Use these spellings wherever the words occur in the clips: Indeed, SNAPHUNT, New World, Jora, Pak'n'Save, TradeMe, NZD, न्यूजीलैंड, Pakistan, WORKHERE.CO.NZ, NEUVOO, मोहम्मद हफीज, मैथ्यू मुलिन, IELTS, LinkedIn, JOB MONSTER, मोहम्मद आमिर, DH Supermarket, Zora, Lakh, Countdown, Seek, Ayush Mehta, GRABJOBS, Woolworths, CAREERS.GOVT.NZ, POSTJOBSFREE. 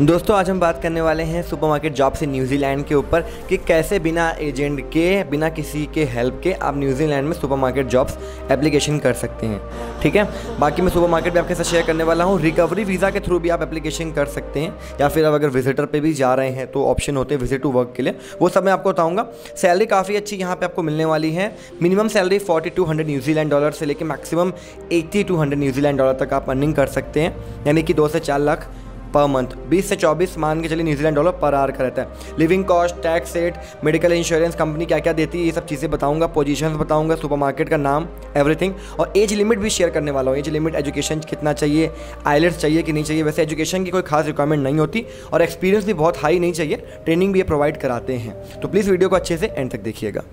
दोस्तों आज हम बात करने वाले हैं सुपरमार्केट जॉब से न्यूजीलैंड के ऊपर कि कैसे बिना एजेंट के, बिना किसी के हेल्प के आप न्यूजीलैंड में सुपरमार्केट जॉब्स एप्लीकेशन कर सकते हैं। ठीक है, बाकी मैं सुपरमार्केट भी आपके साथ शेयर करने वाला हूँ। रिकवरी वीज़ा के थ्रू भी आप एप्लीकेशन कर सकते हैं, या फिर आप अगर विजिटर पर भी जा रहे हैं तो ऑप्शन होते हैं विजिट टू वर्क के लिए, वो सब मैं आपको बताऊँगा। सैलरी काफ़ी अच्छी यहाँ पर आपको मिलने वाली है। मिनिमम सैलरी 4200 न्यूजीलैंड डॉलर से लेकर मैक्सिमम 8200 न्यूजीलैंड डॉलर तक आप अर्निंग कर सकते हैं, यानी कि 2 से 4 लाख पर मंथ, 20 से 24 मान के चलिए न्यूजीलैंड डॉलर पर आवर का रहता है। Living cost, tax rate, medical insurance, company क्या क्या देती है, ये सब चीज़ें बताऊंगा, पोजीशंस बताऊंगा, सुपरमार्केट का नाम, एवरीथिंग। और एज लिमिट भी शेयर करने वाला हूँ, एज लिमिट, एजुकेशन कितना चाहिए, आईलेट्स चाहिए कि नहीं चाहिए। वैसे एजुकेशन की कोई खास रिक्वायरमेंट नहीं होती और एक्सपीरियंस भी बहुत हाई नहीं चाहिए, ट्रेनिंग भी ये प्रोवाइड कराते हैं। तो प्लीज़ वीडियो को अच्छे से एंड तक देखिएगा।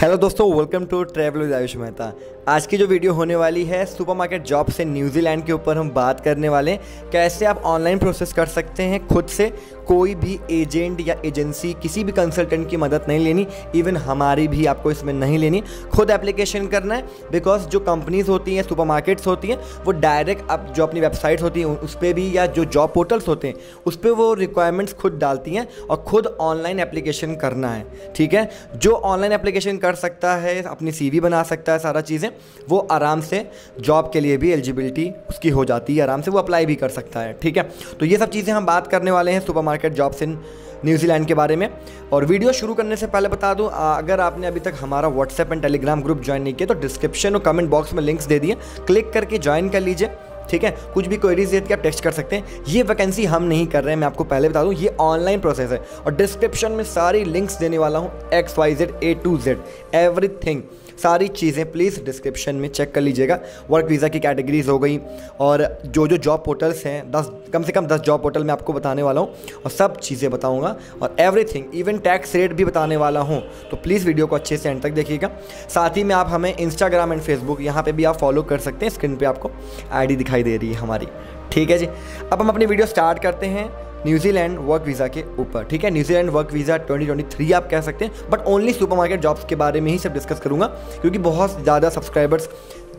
हेलो दोस्तों, welcome to travel with Ayush Mehta. आज की जो वीडियो होने वाली है सुपरमार्केट जॉब से न्यूजीलैंड के ऊपर हम बात करने वाले हैं, कैसे आप ऑनलाइन प्रोसेस कर सकते हैं खुद से, कोई भी एजेंट या एजेंसी, किसी भी कंसल्टेंट की मदद नहीं लेनी, इवन हमारी भी आपको इसमें नहीं लेनी, खुद एप्लीकेशन करना है। बिकॉज जो कंपनीज होती हैं, सुपरमार्केट्स होती हैं, वो डायरेक्ट आप जो अपनी वेबसाइट्स होती हैं उस पर भी, या जो जॉब पोर्टल्स होते हैं उस पर वो रिक्वायरमेंट्स खुद डालती हैं और खुद ऑनलाइन एप्लीकेशन करना है। ठीक है, जो ऑनलाइन एप्लीकेशन कर सकता है, अपनी सीवी बना सकता है, सारा चीज़ें, वो आराम से जॉब के लिए भी एलिजिबिलिटी उसकी हो जाती है, आराम से वो अप्लाई भी कर सकता है। ठीक है, तो ये सब चीज़ें हम बात करने वाले हैं सुपरमार्केट जॉब्स इन न्यूजीलैंड के बारे में। और वीडियो शुरू करने से पहले बता दूं, अगर आपने अभी तक हमारा WhatsApp and Telegram group join नहीं किया तो डिस्क्रिप्शन और कमेंट बॉक्स में लिंक्स दे दिए, क्लिक करके ज्वाइन कर लीजिए। ठीक है, कुछ भी क्वेरीज देते आप टेक्स्ट कर सकते हैं। ये वैकेंसी हम नहीं कर रहे हैं, मैं आपको पहले बता दूं, ये ऑनलाइन प्रोसेस है। और डिस्क्रिप्शन में सारी लिंक्स देने वाला हूँ, XYZ A to Z everything, सारी चीज़ें प्लीज़ डिस्क्रिप्शन में चेक कर लीजिएगा। वर्क वीज़ा की कैटेगरीज हो गई, और जो जो जॉब पोर्टल्स हैं 10 कम से कम 10 जॉब पोर्टल मैं आपको बताने वाला हूँ और सब चीज़ें बताऊँगा, और एवरीथिंग, इवन टैक्स रेट भी बताने वाला हूँ। तो प्लीज़ वीडियो को अच्छे से एंड तक देखिएगा। साथ ही में आप हमें इंस्टाग्राम एंड फेसबुक, यहाँ पर भी आप फॉलो कर सकते हैं, स्क्रीन पर आपको ID दिखाई दे रही है हमारी। ठीक है जी, अब हम अपनी वीडियो स्टार्ट करते हैं न्यूजीलैंड वर्क वीज़ा के ऊपर। ठीक है, न्यूजीलैंड वर्क वीज़ा 2023 आप कह सकते हैं, बट ओनली सुपरमार्केट जॉब्स के बारे में ही सब डिस्कस करूंगा, क्योंकि बहुत ज़्यादा सब्सक्राइबर्स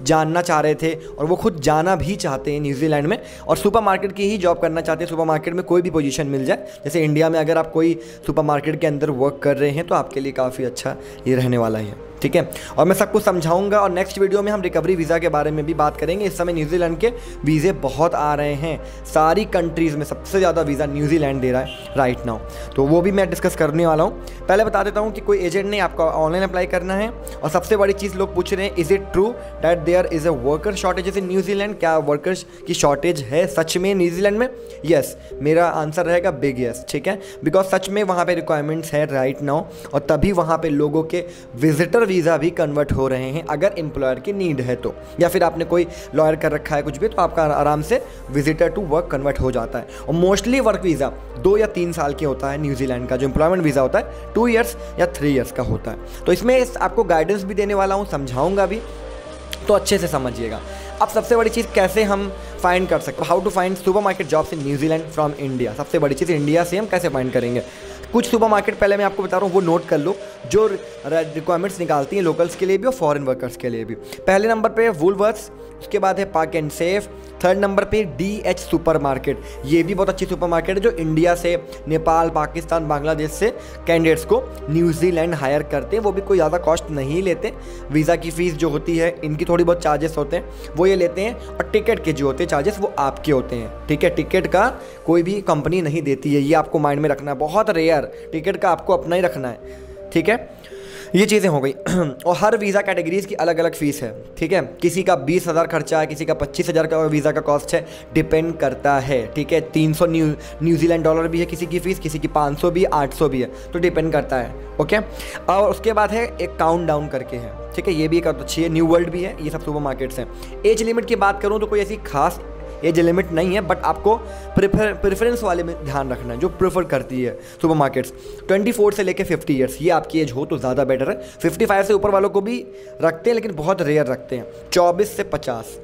जानना चाह रहे थे और वो खुद जाना भी चाहते हैं न्यूजीलैंड में, और सुपरमार्केट की ही जॉब करना चाहते हैं। सुपरमार्केट में कोई भी पोजीशन मिल जाए, जैसे इंडिया में अगर आप कोई सुपरमार्केट के अंदर वर्क कर रहे हैं तो आपके लिए काफ़ी अच्छा ये रहने वाला है। ठीक है, और मैं सब कुछ समझाऊंगा। और नेक्स्ट वीडियो में हम रिकवरी वीज़ा के बारे में भी बात करेंगे। इस समय न्यूजीलैंड के वीज़े बहुत आ रहे हैं, सारी कंट्रीज़ में सबसे ज़्यादा वीज़ा न्यूजीलैंड दे रहा है राइट नाउ, तो वो भी मैं डिस्कस करने वाला हूँ। पहले बता देता हूँ कि कोई एजेंट नहीं, आपको ऑनलाइन अप्लाई करना है। और सबसे बड़ी चीज़ लोग पूछ रहे हैं, is it true that there is a worker shortage in न्यूजीलैंड, क्या वर्कर्स की शॉर्टेज है सच में न्यूजीलैंड में? यस, मेरा आंसर रहेगा बिग यस। ठीक है, बिकॉज सच में वहाँ पर रिक्वायरमेंट्स है राइट नाउ, और तभी वहाँ पर लोगों के विजिटर वीज़ा भी कन्वर्ट हो रहे हैं, अगर एम्प्लॉयर की नीड है तो, या फिर आपने कोई लॉयर कर रखा है कुछ भी, तो आपका आराम से विजिटर टू वर्क कन्वर्ट हो जाता है। और मोस्टली वर्क वीज़ा 2 या 3 साल के होता है न्यूजीलैंड का, जो एम्प्लॉयमेंट वीज़ा होता है 2 इयर्स या 3 इयर्स का होता है। तो इसमें आपको गाइडेंस भी देने वाला हूँ, समझाऊँगा भी, तो अच्छे से समझिएगा। अब सबसे बड़ी चीज़, कैसे हम फाइंड कर सकते हैं, how to find supermarket jobs in न्यूजीलैंड from India. सबसे बड़ी चीज़, इंडिया से हम कैसे फाइंड करेंगे। कुछ सुपरमार्केट पहले मैं आपको बता रहा हूँ, वो नोट कर लो, जो रिक्वायरमेंट्स निकालती हैं लोकल्स के लिए भी और फॉरेन वर्कर्स के लिए भी। पहले नंबर पे वूलवर्थ्स, उसके बाद है Pak 'n Save, third number पे DH सुपरमार्केट, ये भी बहुत अच्छी सुपरमार्केट है जो इंडिया से, नेपाल, पाकिस्तान, बांग्लादेश से कैंडिडेट्स को न्यूजीलैंड हायर करते हैं। वो भी कोई ज़्यादा कॉस्ट नहीं लेते, वीज़ा की फ़ीस जो होती है, इनकी थोड़ी बहुत चार्जेस होते हैं वो ये लेते हैं, और टिकट के जो होते हैं चार्जेस वो आपके होते हैं। ठीक है, टिकट का कोई भी कंपनी नहीं देती है, ये आपको माइंड में रखना है, बहुत रेयर, टिकट का आपको अपना ही रखना है। ठीक है, ये चीज़ें हो गई। और हर वीज़ा कैटेगरीज़ की अलग अलग फ़ीस है। ठीक है, किसी का 20,000 खर्चा है, किसी का 25,000 का वीज़ा का कॉस्ट है, डिपेंड करता है। ठीक है, 300 न्यूजीलैंड डॉलर भी है किसी की फ़ीस, किसी की 500 भी है, 800 भी है, तो डिपेंड करता है। ओके, और उसके बाद है एक काउंटडाउन करके है। ठीक है, ये भी एक अच्छी है, न्यू वर्ल्ड भी है, ये सब सुपर मार्केट्स हैं। एज लिमिट की बात करूँ तो कोई ऐसी खास एज लिमिट नहीं है, बट आपको प्रेफरेंस वाले में ध्यान रखना है, जो प्रेफर करती है सुपर मार्केट्स। 24 से लेकर 50 इयर्स ये आपकी एज हो तो ज़्यादा बेटर है। 55 से ऊपर वालों को भी रखते हैं, लेकिन बहुत रेयर रखते हैं। 24 से 50,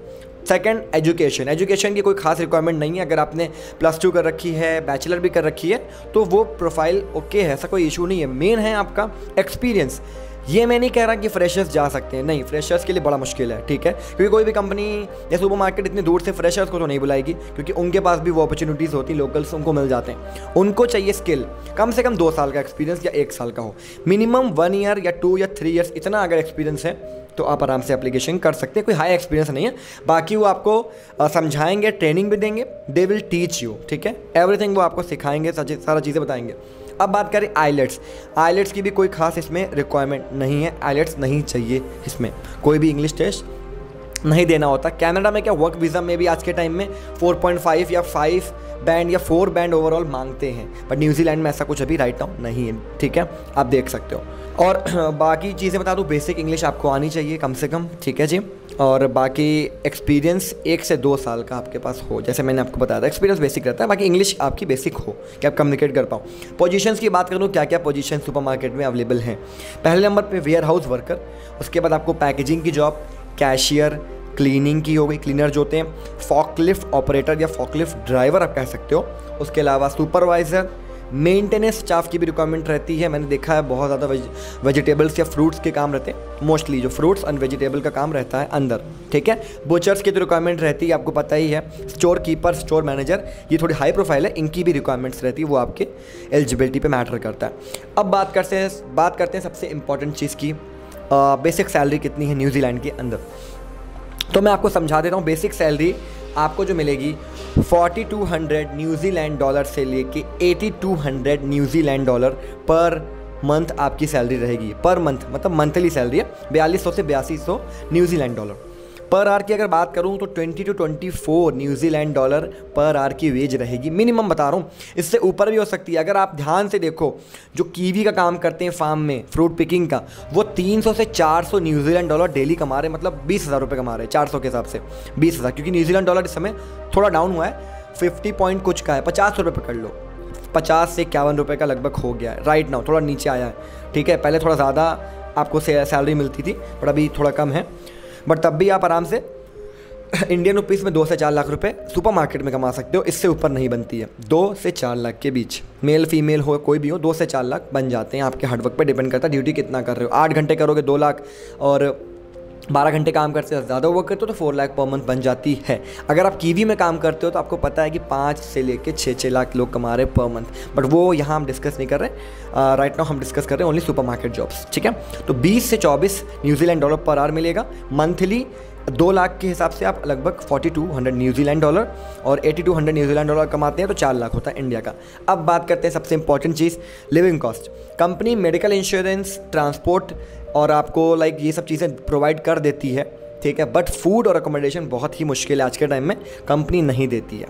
सेकेंड एजुकेशन, एजुकेशन की कोई खास रिक्वायरमेंट नहीं है, अगर आपने +2 कर रखी है, बैचलर भी कर रखी है तो वो प्रोफाइल ओके है, ऐसा कोई इशू नहीं है। मेन है आपका एक्सपीरियंस। ये मैं नहीं कह रहा कि फ्रेशर्स जा सकते हैं, नहीं, फ्रेशर्स के लिए बड़ा मुश्किल है, ठीक है, क्योंकि कोई भी कंपनी या सुपरमार्केट इतनी दूर से फ्रेशर्स को तो नहीं बुलाएगी, क्योंकि उनके पास भी वो अपॉर्चुनिटीज़ होती, लोकल्स उनको मिल जाते हैं। उनको चाहिए स्किल, कम से कम 2 साल का एक्सपीरियंस या 1 साल का हो, मिनिमम 1 ईयर या 2 या 3 ईयर्स, इतना अगर एक्सपीरियंस है तो आप आराम से एप्लीकेशन कर सकते हैं। कोई हाई एक्सपीरियंस नहीं है, बाकी वो आपको समझाएंगे, ट्रेनिंग भी देंगे, दे विल टीच यू, ठीक है, एवरीथिंग वो आपको सिखाएंगे, सारा चीज़ें बताएंगे। अब बात करें आईलेट्स, आईलेट्स की भी कोई खास इसमें रिक्वायरमेंट नहीं है, आईलेट्स नहीं चाहिए इसमें, कोई भी इंग्लिश टेस्ट नहीं देना होता। कनाडा में क्या वर्क वीज़ा में भी आज के टाइम में 4.5 या 5 बैंड या 4 बैंड ओवरऑल मांगते हैं, बट न्यूजीलैंड में ऐसा कुछ अभी राइट नाउ नहीं है, ठीक है, आप देख सकते हो। और बाकी चीज़ें बता दूँ, बेसिक इंग्लिश आपको आनी चाहिए कम से कम, ठीक है जी, और बाकी एक्सपीरियंस 1 से 2 साल का आपके पास हो, जैसे मैंने आपको बताया था, एक्सपीरियंस बेसिक रहता है, बाकी इंग्लिश आपकी बेसिक हो कि आप कम्युनिकेट कर पाओ। पोजीशंस की बात करूँ, क्या क्या पोजीशन सुपरमार्केट में अवेलेबल हैं, पहले नंबर पे वेयर हाउस वर्कर, उसके बाद आपको पैकेजिंग की जॉब, कैशियर, क्लीनिंग की हो गई, क्लीनर जो होते हैं, फॉकलिफ्ट ऑपरेटर या फॉकलिफ्ट ड्राइवर आप कह सकते हो, उसके अलावा सुपरवाइज़र, मेंटेनेंस स्टाफ की भी रिक्वायरमेंट रहती है। मैंने देखा है बहुत ज़्यादा वेजिटेबल्स या फ्रूट्स के काम रहते हैं, मोस्टली जो फ्रूट्स एंड वेजिटेबल का काम रहता है अंदर, ठीक है। बुचर्स की तो रिक्वायरमेंट रहती है, आपको पता ही है, स्टोर कीपर, स्टोर मैनेजर, ये थोड़ी हाई प्रोफाइल है, इनकी भी रिक्वायरमेंट्स रहती है, वो आपके एलिजिबिलिटी पर मैटर करता है। अब बात करते हैं सबसे इंपॉर्टेंट चीज़ की, बेसिक सैलरी कितनी है न्यूजीलैंड के अंदर, तो मैं आपको समझा देता हूँ। बेसिक सैलरी आपको जो मिलेगी 4200 न्यूजीलैंड डॉलर से लेके 8200 न्यूजीलैंड डॉलर पर मंथ आपकी सैलरी रहेगी, पर मंथ मतलब मंथली सैलरी है, 4200 से 8200 न्यूजीलैंड डॉलर। पर आर की अगर बात करूं तो 20 to 24 न्यूजीलैंड dollar per hour की वेज रहेगी, मिनिमम बता रहा हूँ, इससे ऊपर भी हो सकती है। अगर आप ध्यान से देखो, जो कीवी का काम करते हैं फार्म में, फ्रूट पिकिंग का, वो 300 से 400 न्यूजीलैंड डॉलर डेली कमा रहे हैं, मतलब 20,000 रुपये कमा रहे हैं, 400 के हिसाब से 20,000, क्योंकि न्यूजीलैंड डॉलर इस समय थोड़ा डाउन हुआ है, 50 पॉइंट कुछ का है, 50 रुपये पकड़ लो, 50 से 51 रुपये का लगभग हो गया है राइट नाउ, थोड़ा नीचे आया है, ठीक है, पहले थोड़ा ज़्यादा आपको सैलरी मिलती थी बट अभी थोड़ा कम है, बट तब भी आप आराम से इंडियन रुपीस में 2 से 4 लाख रुपए सुपरमार्केट में कमा सकते हो, इससे ऊपर नहीं बनती है, 2 से 4 लाख के बीच, मेल फीमेल हो कोई भी हो, 2 से 4 लाख बन जाते हैं, आपके हार्डवर्क पे डिपेंड करता है, ड्यूटी कितना कर रहे हो, 8 घंटे करोगे 2 लाख, और 12 घंटे काम करते हो, ज़्यादा वर्क करते हो तो 4 लाख पर मंथ बन जाती है। अगर आप कीवी में काम करते हो तो आपको पता है कि 5 से लेकर 6 लाख लोग कमा रहे हैं पर मंथ, बट वो यहाँ हम डिस्कस नहीं कर रहे राइट नाउ, हम डिस्कस कर रहे हैं ओनली सुपरमार्केट जॉब्स, ठीक है। तो 20 से 24 न्यूजीलैंड डॉलर पर आवर मिलेगा मंथली, 2 लाख के हिसाब से आप लगभग 4200 न्यूजीलैंड डॉलर और 8200 न्यूजीलैंड डॉलर कमाते हैं, तो 4 लाख होता है इंडिया का। अब बात करते हैं सबसे इंपॉर्टेंट चीज़, living cost. Company medical insurance, transport और आपको लाइक ये सब चीज़ें प्रोवाइड कर देती है, ठीक है, बट फूड और अकोमोडेशन बहुत ही मुश्किल है आज के टाइम में, कंपनी नहीं देती है,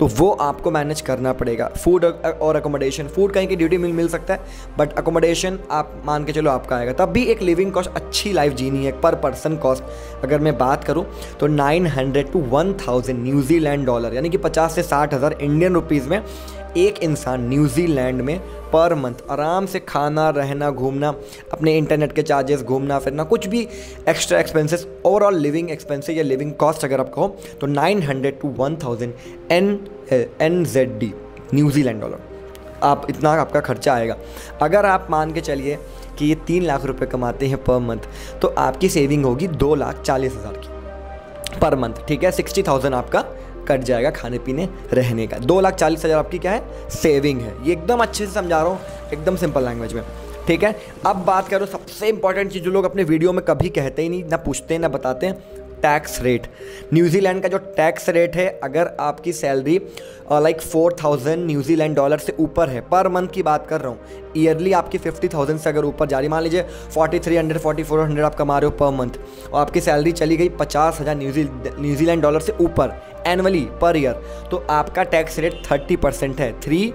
तो वो आपको मैनेज करना पड़ेगा। फूड और अकोमोडेशन, फूड कहीं की ड्यूटी मिल सकता है, बट अकोमोडेशन आप मान के चलो आपका आएगा, तब भी एक लिविंग कॉस्ट, अच्छी लाइफ जीनी है, पर पर्सन कॉस्ट अगर मैं बात करूं तो 900 to 1000 न्यूजीलैंड डॉलर, यानी कि 50 से 60,000 इंडियन रुपीज़ में एक इंसान न्यूजीलैंड में पर मंथ आराम से खाना, रहना, घूमना, अपने इंटरनेट के चार्जेस, घूमना फिरना, कुछ भी extra expenses, overall living expenses या लिविंग कॉस्ट अगर आप कहो तो 900 to 1000 NZD न्यूजीलैंड डॉलर, आप इतना आपका खर्चा आएगा। अगर आप मान के चलिए कि ये 3 लाख रुपए कमाते हैं पर मंथ, तो आपकी सेविंग होगी 2,40,000 की पर मंथ, ठीक है, 60,000 आपका कट जाएगा खाने पीने रहने का, 2,40,000 आपकी क्या है सेविंग है, ये एकदम अच्छे से समझा रहा हूँ, एकदम सिंपल लैंग्वेज में, ठीक है। अब बात करो सबसे इंपॉर्टेंट चीज़ जो लोग अपने वीडियो में कभी कहते ही नहीं, ना पूछते हैं ना बताते हैं, टैक्स रेट। न्यूजीलैंड का जो टैक्स रेट है, अगर आपकी सैलरी लाइक 4000 न्यूजीलैंड डॉलर से ऊपर है, पर मंथ की बात कर रहा हूँ, ईयरली आपकी 50,000 से अगर ऊपर जा रही, मान लीजिए 4300 4400 आप कमा रहे हो पर मंथ और आपकी सैलरी चली गई 50,000 न्यूजीलैंड डॉलर से ऊपर एनुअली पर ईयर, तो आपका टैक्स रेट 30% है, 30,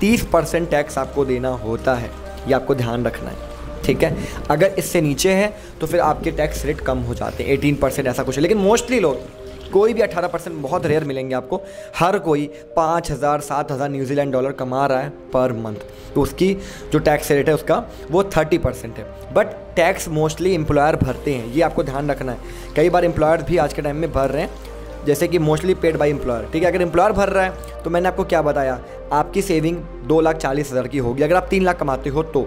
30% टैक्स आपको देना होता है, ये आपको ध्यान रखना है, ठीक है। अगर इससे नीचे है तो फिर आपके टैक्स रेट कम हो जाते हैं, 18% ऐसा कुछ है, लेकिन मोस्टली लोग कोई भी 18% बहुत रेयर मिलेंगे आपको। हर कोई 5,000-7,000 न्यूजीलैंड डॉलर कमा रहा है पर मंथ, तो उसकी जो टैक्स रेट है उसका वो 30% है। बट टैक्स मोस्टली एम्प्लॉयर भरते हैं, ये आपको ध्यान रखना है। कई बार एम्प्लॉयर्स भी आज के टाइम में भर रहे हैं, जैसे कि मोस्टली पेड बाय एम्प्लॉयर, ठीक है। अगर एम्प्लॉयर भर रहा है तो मैंने आपको क्या बताया, आपकी सेविंग 2,40,000 की होगी अगर आप 3 लाख कमाते हो तो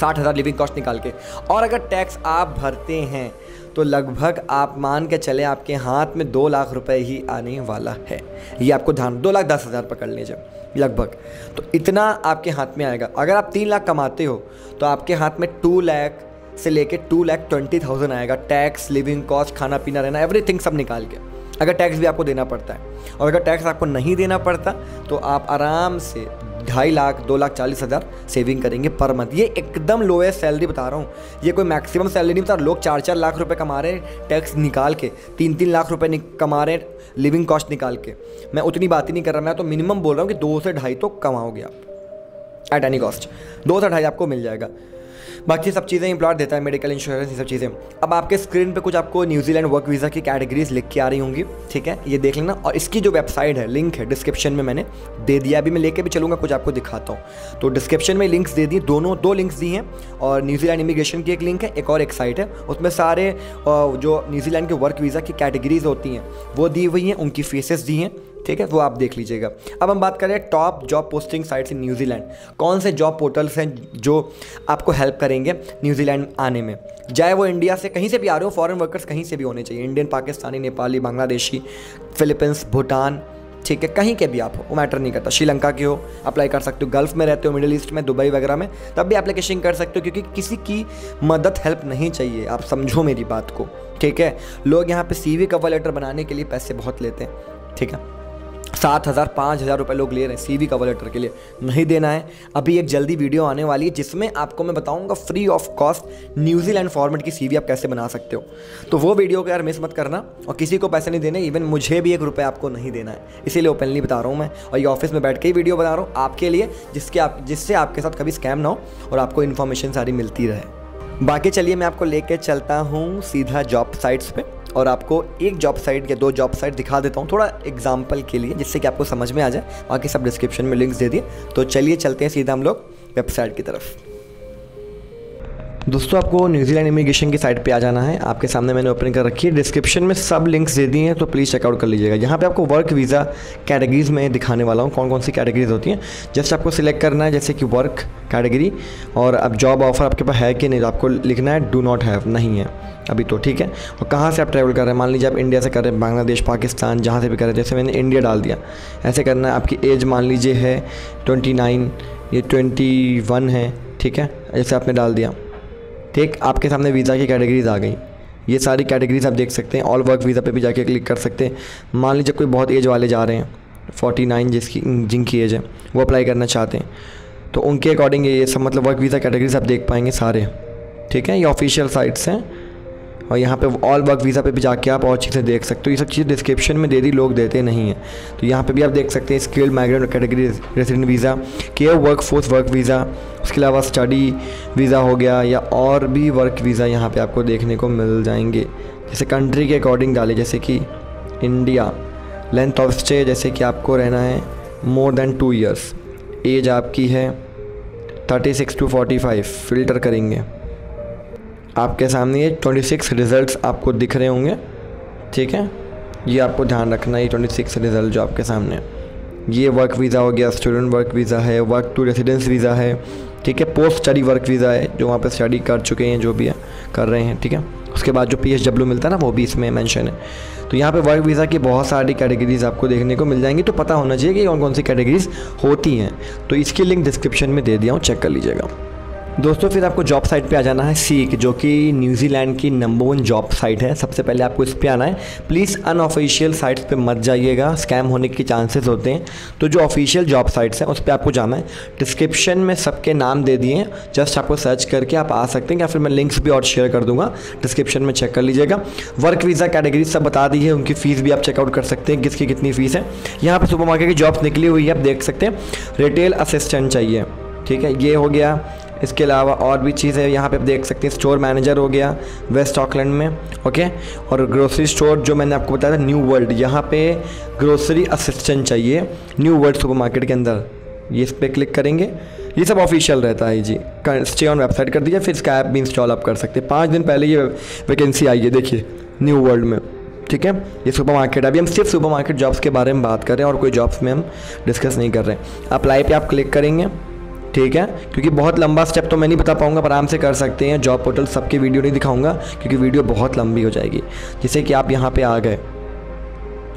60,000 लिविंग कॉस्ट निकाल के। और अगर टैक्स आप भरते हैं तो लगभग आप मान के चले आपके हाथ में 2 लाख रुपए ही आने वाला है। ये आपको ध्यान, 2,10,000 पकड़ लीजिए लगभग, तो इतना आपके हाथ में आएगा। अगर आप 3 लाख कमाते हो तो आपके हाथ में 2 लाख से लेके 2,20,000 आएगा, टैक्स, लिविंग कॉस्ट, खाना पीना, रहना, एवरीथिंग सब निकाल के, अगर टैक्स भी आपको देना पड़ता है। और अगर टैक्स आपको नहीं देना पड़ता तो आप आराम से 2,50,000-2,40,000 सेविंग करेंगे पर मंथ। ये एकदम लोएस्ट सैलरी बता रहा हूँ, ये कोई मैक्सिमम सैलरी नहीं बता। लोग 4-4 लाख रुपए कमा रहे हैं टैक्स निकाल के, 3-3 लाख रुपए कमा रहे हैं लिविंग कॉस्ट निकाल के। मैं उतनी बात ही नहीं कर रहा, मैं तो मिनिमम बोल रहा हूँ कि 2 से 2.5 तो कमाओगे आप एट एनी कॉस्ट, 2 से 2.5 आपको मिल जाएगा। बाकी सब चीज़ें एम्प्लॉयर देता है, मेडिकल इंश्योरेंस, ये सब चीज़ें। अब आपके स्क्रीन पे कुछ आपको न्यूजीलैंड वर्क वीज़ा की कैटेगरीज लिख के आ रही होंगी, ठीक है, ये देख लेना। और इसकी जो वेबसाइट है, लिंक है डिस्क्रिप्शन में, मैंने दे दिया, अभी मैं लेके भी चलूँगा, कुछ आपको दिखाता हूँ। तो डिस्क्रिप्शन में लिंक्स दे दिए, दो लिंक्स दी हैं, और न्यूजीलैंड इमिग्रेशन की एक लिंक है, एक और एक साइट है, उसमें सारे जो न्यूजीलैंड के वर्क वीज़ा की कैटेगरीज होती हैं वो दी हुई हैं, उनकी फीसेस दी हैं, ठीक है, वो आप देख लीजिएगा। अब हम बात करें top job posting sites in न्यूजीलैंड, कौन से जॉब पोर्टल्स हैं जो आपको हेल्प करेंगे न्यूजीलैंड आने में, चाहे वो इंडिया से कहीं से भी आ रहे हो। फॉरेन वर्कर्स कहीं से भी होने चाहिए, इंडियन, पाकिस्तानी, नेपाली, बांग्लादेशी, फिलीपींस, भूटान, ठीक है, कहीं के भी आप हो, वो मैटर नहीं करता। श्रीलंका के हो अप्लाई कर सकते हो, गल्फ़ में रहते हो, मिडिल ईस्ट में, दुबई वगैरह में, तब भी एप्लीकेशन कर सकते हो, क्योंकि किसी की मदद, हेल्प नहीं चाहिए, आप समझो मेरी बात को, ठीक है। लोग यहाँ पर CV कवर लेटर बनाने के लिए पैसे बहुत लेते हैं, ठीक है, 7,000-5,000 रुपये लोग ले रहे हैं CV कवर लेटर के लिए, नहीं देना है। अभी एक जल्दी वीडियो आने वाली है जिसमें आपको मैं बताऊंगा free of cost न्यूजीलैंड format की CV आप कैसे बना सकते हो, तो वो वीडियो को यार मिस मत करना। और किसी को पैसे नहीं देने, इवन मुझे भी 1 रुपये आपको नहीं देना है, इसीलिए ओपनली बता रहा हूँ मैं, और ये ऑफिस में बैठ के ही वीडियो बना रहा हूँ आपके लिए, जिससे आपके साथ कभी स्कैम ना हो और आपको इन्फॉर्मेशन सारी मिलती रहे। बाकी चलिए मैं आपको लेके चलता हूँ सीधा जॉब साइट्स पे, और आपको एक जॉब साइट या 2 जॉब साइट दिखा देता हूँ थोड़ा एग्जांपल के लिए, जिससे कि आपको समझ में आ जाए। बाकी सब डिस्क्रिप्शन में लिंक्स दे दिए, तो चलिए चलते हैं सीधा हम लोग वेबसाइट की तरफ। दोस्तों, आपको न्यूजीलैंड इमिग्रेशन की साइट पे आ जाना है, आपके सामने मैंने ओपन कर रखी है, डिस्क्रिप्शन में सब लिंक्स दे दिए हैं, तो प्लीज़ चेकआउट कर लीजिएगा। यहाँ पे आपको वर्क वीज़ा कैटेगरीज़ में दिखाने वाला हूँ कौन कौन सी कैटेगरीज होती हैं। जस्ट आपको सिलेक्ट करना है, जैसे कि वर्क कैटेगरी, और अब जॉब ऑफर आपके पास है कि नहीं, तो आपको लिखना है डू नॉट हैव, नहीं है अभी तो, ठीक है। और कहाँ से आप ट्रैवल कर रहे हैं, मान लीजिए आप इंडिया से कर रहे हैं, बांग्लादेश, पाकिस्तान, जहाँ से भी कर रहे हैं, जैसे मैंने इंडिया डाल दिया, ऐसे करना है। आपकी एज मान लीजिए है 29, ये 21 है, ठीक है, ऐसे आपने डाल दिया, ठीक। आपके सामने वीज़ा की कैटेगरीज आ गई, ये सारी कैटेगरीज आप देख सकते हैं। ऑल वर्क वीज़ा पे भी जाके क्लिक कर सकते हैं। मान लीजिए कोई बहुत एज वाले जा रहे हैं, 49 जिनकी एज है, वो अप्लाई करना चाहते हैं, तो उनके अकॉर्डिंग ये सब मतलब वर्क वीज़ा कैटेगरीज आप देख पाएंगे सारे, ठीक है। ये ऑफिशियल साइट्स हैं, और यहाँ पे ऑल वर्क वीज़ा पे भी जाके आप और चीज़ें देख सकते हो। ये सब चीज़ें डिस्क्रिप्शन में दे दी, लोग देते नहीं हैं, तो यहाँ पे भी आप देख सकते हैं। Skilled migrant category, resident visa, care workforce work visa, उसके अलावा स्टडी वीज़ा हो गया, या और भी वर्क वीज़ा यहाँ पे आपको देखने को मिल जाएंगे। जैसे कंट्री के अकॉर्डिंग डाले, जैसे कि इंडिया, लेंथ ऑफ स्टे, जैसे कि आपको रहना है more than 2 years, एज आपकी है 36 to 45, फ़िल्टर करेंगे। आपके सामने ये 26 रिज़ल्ट आपको दिख रहे होंगे, ठीक है, ये आपको ध्यान रखना है। ये 26 रिज़ल्ट जो आपके सामने, ये वर्क वीज़ा हो गया, स्टूडेंट वर्क वीज़ा है, वर्क टू रेसिडेंस वीज़ा है, ठीक है, पोस्ट स्टडी वर्क वीज़ा है, जो वहाँ पे स्टडी कर चुके हैं, जो भी है, कर रहे हैं, ठीक है। उसके बाद जो PHW मिलता है ना, वो भी इसमें मेंशन है। तो यहाँ पे वर्क वीज़ा की बहुत सारी कैटेगरीज़ आपको देखने को मिल जाएंगी, तो पता होना चाहिए कि कौन कौन सी कैटेगरीज़ होती हैं। तो इसकी लिंक डिस्क्रिप्शन में दे दिया हूँ, चेक कर लीजिएगा। दोस्तों, फिर आपको जॉब साइट पे आ जाना है सीक, जो कि न्यूजीलैंड की नंबर 1 जॉब साइट है। सबसे पहले आपको इस पे आना है। प्लीज़ अनऑफिशियल साइट्स पे मत जाइएगा, स्कैम होने के चांसेस होते हैं। तो जो ऑफिशियल जॉब साइट्स हैं उस पे आपको जाना है। डिस्क्रिप्शन में सबके नाम दे दिए हैं, जस्ट आपको सर्च करके आप आ सकते हैं, या फिर मैं लिंक्स भी और शेयर कर दूँगा, डिस्क्रिप्शन में चेक कर लीजिएगा। वर्क वीज़ा कैटेगरी सब बता दी है, उनकी फ़ीस भी आप चेकआउट कर सकते हैं, किसकी कितनी फ़ीस है। यहाँ पर सुपर मार्केट की जॉब्स निकली हुई है, आप देख सकते हैं। रिटेल असिस्टेंट चाहिए, ठीक है, ये हो गया। इसके अलावा और भी चीज़ें यहाँ पे आप देख सकते हैं, स्टोर मैनेजर हो गया वेस्ट ऑकलैंड में, ओके। और ग्रोसरी स्टोर जो मैंने आपको बताया था न्यू वर्ल्ड, यहाँ पे ग्रोसरी असिस्टेंट चाहिए न्यू वर्ल्ड सुपरमार्केट के अंदर, ये इस पर क्लिक करेंगे। ये सब ऑफिशियल रहता है जी, स्टे ऑन वेबसाइट कर दीजिए, फिर इसका ऐप भी इंस्टॉल आप कर सकते हैं। 5 दिन पहले ये वैकेंसी आई है, देखिए न्यू वर्ल्ड में, ठीक है। ये सुपरमार्केट, अभी हम सिर्फ सुपरमार्केट जॉब्स के बारे में बात कर रहे हैं और कोई जॉब्स में हम डिस्कस नहीं कर रहे हैं। अप्लाई पे आप क्लिक करेंगे, ठीक है, क्योंकि बहुत लंबा स्टेप तो मैं नहीं बता पाऊंगा, पर आराम से कर सकते हैं। जॉब पोर्टल सबके वीडियो नहीं दिखाऊंगा क्योंकि वीडियो बहुत लंबी हो जाएगी। जैसे कि आप यहाँ पर आ गए,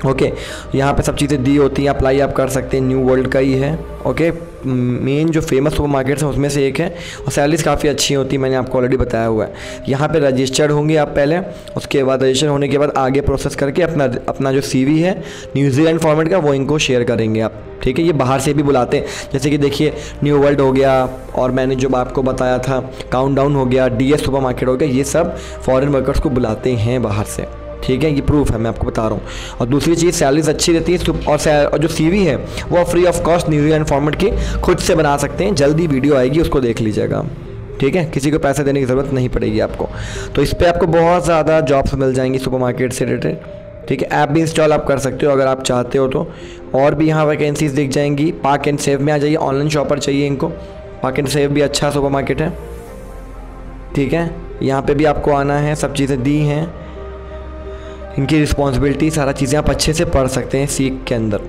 ओके, यहाँ पे सब चीज़ें दी होती हैं, अप्लाई आप कर सकते हैं, न्यू वर्ल्ड का ही है, ओके। मेन जो फेमस सुपर मार्केट्स हैं उसमें से एक है और सैलरीज काफ़ी अच्छी होती है, मैंने आपको ऑलरेडी बताया हुआ है। यहाँ पे रजिस्टर्ड होंगे आप पहले, उसके बाद रजिस्टर होने के बाद आगे प्रोसेस करके अपना जो CV है न्यूजीलैंड फॉर्मेट का वो इनको शेयर करेंगे आप, ठीक है। ये बाहर से भी बुलाते हैं, जैसे कि देखिए न्यू वर्ल्ड हो गया, और मैंने जो आपको बताया था काउंटडाउन हो गया, DH सुपरमार्केट हो गया, ये सब फॉरेन वर्कर्स को बुलाते हैं बाहर से, ठीक है। ये प्रूफ है, मैं आपको बता रहा हूँ। और दूसरी चीज़, सैलरीज अच्छी रहती है, और जो CV है वो free of cost न्यूजीलैंड format की खुद से बना सकते हैं। जल्दी वीडियो आएगी, उसको देख लीजिएगा, ठीक है, किसी को पैसे देने की ज़रूरत नहीं पड़ेगी आपको। तो इस पर आपको बहुत ज़्यादा जॉब्स मिल जाएंगी सुपरमार्केट से रिलेटेड, ठीक है। ऐप भी इंस्टॉल आप कर सकते हो अगर आप चाहते हो तो। और भी यहाँ वैकेंसीज दिख जाएंगी, Pak'n'Save में आ जाइए, ऑनलाइन शॉपर चाहिए इनको, Pak'n'Save भी अच्छा सुपरमार्केट है, ठीक है। यहाँ पे भी आपको आना है, सब चीज़ें दी हैं, इनकी रिस्पॉन्सिबिलिटी, सारा चीज़ें आप अच्छे से पढ़ सकते हैं सीख के अंदर।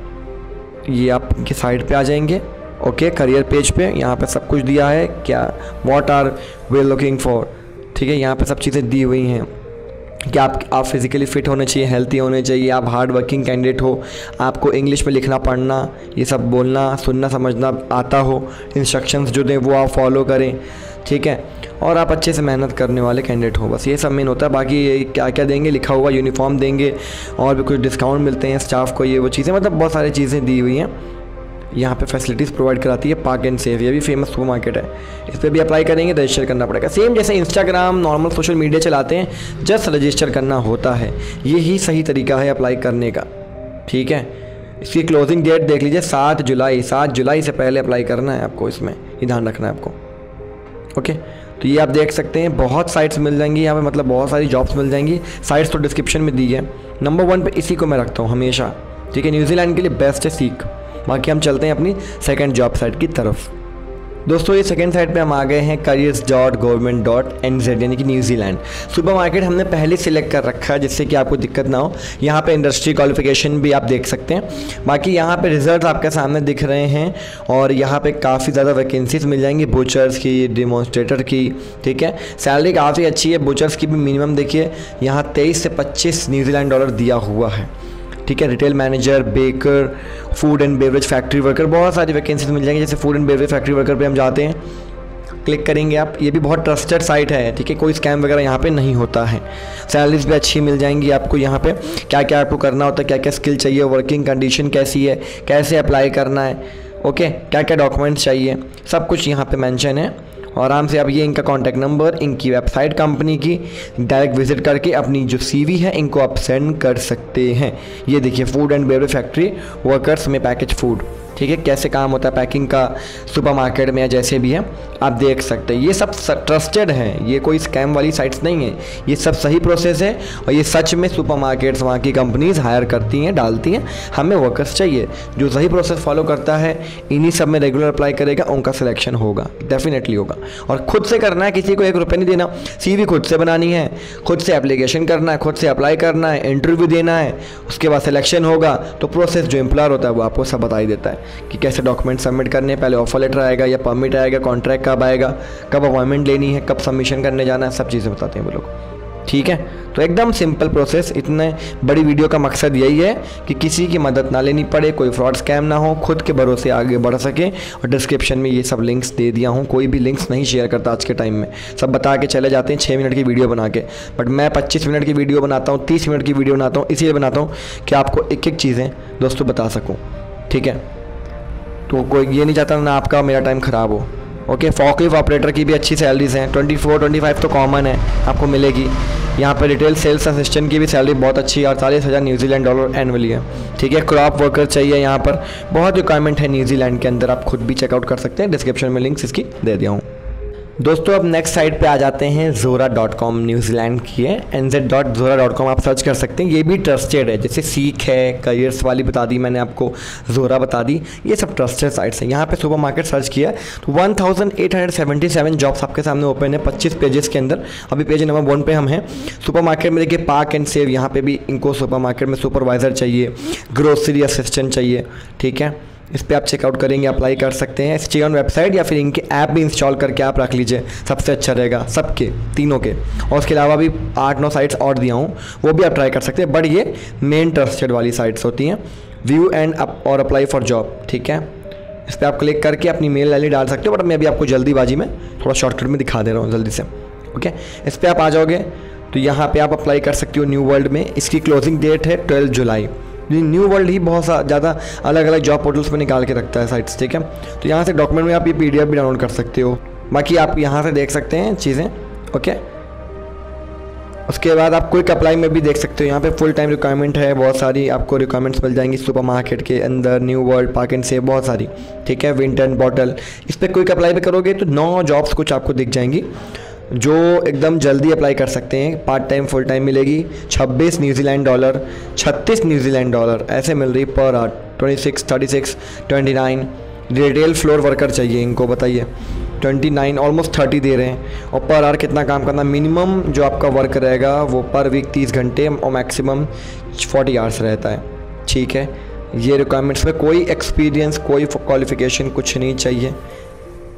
ये आप इनकी साइड पे आ जाएंगे, ओके, करियर पेज पे यहाँ पे सब कुछ दिया है, क्या what are we looking for, ठीक है। यहाँ पे सब चीज़ें दी हुई हैं कि आप फिज़िकली फ़िट होने चाहिए, हेल्थी होने चाहिए, आप हार्ड वर्किंग कैंडिडेट हो, आपको इंग्लिश में लिखना पढ़ना ये सब बोलना सुनना समझना आता हो, इंस्ट्रक्शंस जो दें वो आप फॉलो करें, ठीक है, और आप अच्छे से मेहनत करने वाले कैंडिडेट हो। बस ये सब मेन होता है, बाकी क्या क्या देंगे लिखा हुआ, यूनिफॉर्म देंगे और भी कुछ डिस्काउंट मिलते हैं स्टाफ को, ये वो चीज़ें, मतलब बहुत सारी चीज़ें दी हुई हैं। यहाँ पे फैसिलिटीज़ प्रोवाइड कराती है Pak'n'Save, ये भी फेमस सुपर मार्केट है, इस पर भी अप्लाई करेंगे, रजिस्टर करना पड़ेगा। सेम जैसे इंस्टाग्राम नॉर्मल सोशल मीडिया चलाते हैं, जस्ट रजिस्टर करना होता है, यही सही तरीका है अप्लाई करने का, ठीक है। इसकी क्लोजिंग डेट देख लीजिए 7 जुलाई, 7 जुलाई से पहले अप्लाई करना है आपको, इसमें ये ध्यान रखना है आपको, ओके। तो ये आप देख सकते हैं, बहुत साइट्स मिल जाएंगी यहाँ पे, मतलब बहुत सारी जॉब्स मिल जाएंगी। साइट्स तो डिस्क्रिप्शन में दी है, नंबर 1 पे इसी को मैं रखता हूँ हमेशा, ठीक है, न्यूजीलैंड के लिए बेस्ट है सीक। बाकी हम चलते हैं अपनी सेकंड जॉब साइट की तरफ। दोस्तों ये सेकंड साइट पे हम आ गए हैं Careers.govt.nz, यानी कि न्यूजीलैंड। सुपरमार्केट हमने पहले सिलेक्ट कर रखा है जिससे कि आपको दिक्कत ना हो। यहाँ पे इंडस्ट्री क्वालिफिकेशन भी आप देख सकते हैं, बाकी यहाँ पे रिजल्ट आपके सामने दिख रहे हैं, और यहाँ पे काफ़ी ज़्यादा वैकेंसीज मिल जाएंगी, बूचर्स की, डेमोन्स्ट्रेटर की, ठीक है। सैलरी काफ़ी अच्छी है, बूचर्स की भी मिनिमम देखिए यहाँ 23 से 25 न्यूजीलैंड डॉलर दिया हुआ है, ठीक है। Retail manager, baker, food and beverage factory worker, बहुत सारी वैकेंसीज मिल जाएंगी। जैसे food and beverage factory worker पे हम जाते हैं, क्लिक करेंगे आप, ये भी बहुत ट्रस्टेड साइट है, ठीक है, कोई स्कैम वगैरह यहाँ पे नहीं होता है। सैलरीज भी अच्छी मिल जाएंगी आपको, यहाँ पे क्या क्या आपको करना होता है, क्या क्या स्किल चाहिए, वर्किंग कंडीशन कैसी है, कैसे अप्लाई करना है, ओके, क्या क्या डॉक्यूमेंट्स चाहिए, सब कुछ यहाँ पर मैंशन है। और आराम से आप ये इनका कॉन्टैक्ट नंबर, इनकी वेबसाइट कंपनी की, डायरेक्ट विजिट करके अपनी जो CV है इनको आप सेंड कर सकते हैं। ये देखिए food and beverage factory workers में पैकेज फूड, ठीक है, कैसे काम होता है पैकिंग का सुपरमार्केट में, या जैसे भी है आप देख सकते हैं। ये सब ट्रस्टेड हैं, ये कोई स्कैम वाली साइट्स नहीं है, ये सब सही प्रोसेस है, और ये सच में सुपरमार्केट्स वहाँ की कंपनीज हायर करती हैं, डालती हैं, हमें वर्कर्स चाहिए। जो सही प्रोसेस फॉलो करता है इन्हीं सब में रेगुलर अप्लाई करेगा, उनका सिलेक्शन होगा, डेफिनेटली होगा। और खुद से करना है, किसी को 1 रुपये नहीं देना, CV खुद से बनानी है, खुद से एप्लीकेशन करना है, खुद से अप्लाई करना है, इंटरव्यू देना है, उसके बाद सिलेक्शन होगा। तो प्रोसेस जो एम्प्लॉयर होता है वो आपको सब बता ही देता है कि कैसे डॉक्यूमेंट सबमिट करने हैं, पहले ऑफर लेटर आएगा या परमिट आएगा, कॉन्ट्रैक्ट कब आएगा, कब अपॉइंटमेंट लेनी है, कब सबमिशन करने जाना है, सब चीज़ें बताते हैं वो लोग, ठीक है। तो एकदम सिंपल प्रोसेस, इतने बड़ी वीडियो का मकसद यही है कि किसी की मदद ना लेनी पड़े, कोई फ्रॉड स्कैम ना हो, खुद के भरोसे आगे बढ़ सके। और डिस्क्रिप्शन में ये सब लिंक्स दे दिया हूँ, कोई भी लिंक्स नहीं शेयर करता आज के टाइम में, सब बता के चले जाते हैं 6 मिनट की वीडियो बना के, बट मैं 25 मिनट की वीडियो बनाता हूँ, 30 मिनट की वीडियो बनाता हूँ, इसीलिए बनाता हूँ कि आपको एक चीज़ें दोस्तों बता सकूँ, ठीक है। तो कोई ये नहीं चाहता ना आपका मेरा टाइम ख़राब हो, ओके। फॉकलिफ्ट ऑपरेटर की भी अच्छी सैलरीज हैं, 24-25 तो कॉमन है आपको मिलेगी। यहाँ पर रिटेल सेल्स असिस्टेंट की भी सैलरी बहुत अच्छी है, 48,000 न्यूजीलैंड डॉलर एनुअली है, ठीक है। क्रॉप वर्कर चाहिए, यहाँ पर बहुत रिक्वायरमेंट है न्यूजीलैंड के अंदर, आप खुद भी चेकआउट कर सकते हैं, डिस्क्रिप्शन में लिंक्स इसकी दे दिया हूँ। दोस्तों अब नेक्स्ट साइट पे आ जाते हैं Zora.com न्यूजीलैंड की है, nz.zora.com आप सर्च कर सकते हैं। ये भी ट्रस्टेड है, जैसे सीक है, करियर्स वाली बता दी मैंने आपको, Zora बता दी, ये सब ट्रस्टेड साइट्स हैं। यहाँ पे सुपरमार्केट सर्च किया तो 1877 जॉब्स आपके सामने ओपन है 25 पेजेस के अंदर। अभी पेज नंबर 1 पे हम हैं। सुपरमार्केट में देखिए पार्क एंड सेव, यहाँ पर भी इनको सुपरमार्केट में सुपरवाइज़र चाहिए, ग्रोसरी असिस्टेंट चाहिए, ठीक है। इस पर आप चेकआउट करेंगे, अप्लाई कर सकते हैं। स्टे ऑन वेबसाइट या फिर इनके ऐप भी इंस्टॉल करके आप रख लीजिए, सबसे अच्छा रहेगा, सबके तीनों के। और उसके अलावा भी 8-9 साइट्स और दिया हूँ, वो भी आप ट्राई कर सकते हैं, बट ये मेन ट्रस्टेड वाली साइट्स होती हैं। व्यू एंड और अप्लाई फॉर जॉब, ठीक है, इस पर आप क्लिक करके अपनी मेल आई डी डाल सकते हो, बट मैं अभी आपको जल्दीबाजी में थोड़ा शॉर्टकट में दिखा दे रहा हूँ जल्दी से। ओके, इस पर आप आ जाओगे तो यहाँ पर आप अप्लाई कर सकते हो न्यू वर्ल्ड में। इसकी क्लोजिंग डेट है 12 जुलाई। न्यू वर्ल्ड ही बहुत ज़्यादा अलग अलग जॉब पोर्टल्स पर निकाल के रखता है साइट्स, ठीक है। तो यहाँ से डॉक्यूमेंट में आप ये PDF भी डाउनलोड कर सकते हो, बाकी आप यहाँ से देख सकते हैं चीज़ें। ओके, उसके बाद आप क्विक अप्लाई में भी देख सकते हो, यहाँ पे फुल टाइम रिक्वायरमेंट है, बहुत सारी आपको रिक्वायरमेंट्स मिल जाएंगी सुपरमार्केट के अंदर, new world, park and save, बहुत सारी, ठीक है, विंटन बॉटल। इस पर क्विक अप्लाई पर करोगे तो 9 जॉब्स कुछ आपको दिख जाएंगी जो एकदम जल्दी अप्लाई कर सकते हैं। पार्ट टाइम फुल टाइम मिलेगी, 26 न्यूजीलैंड डॉलर, 36 न्यूजीलैंड डॉलर ऐसे मिल रही per hour, 26, 36, 29। Retail floor worker चाहिए इनको, बताइए 29 ऑलमोस्ट 30 दे रहे हैं। और पर आवर कितना काम करना, मिनिमम जो आपका वर्क रहेगा वो पर वीक 30 घंटे और मैक्सिमम 40 आवर्स रहता है, ठीक है। ये रिक्वायरमेंट्स में कोई एक्सपीरियंस, कोई क्वालिफिकेशन कुछ नहीं चाहिए।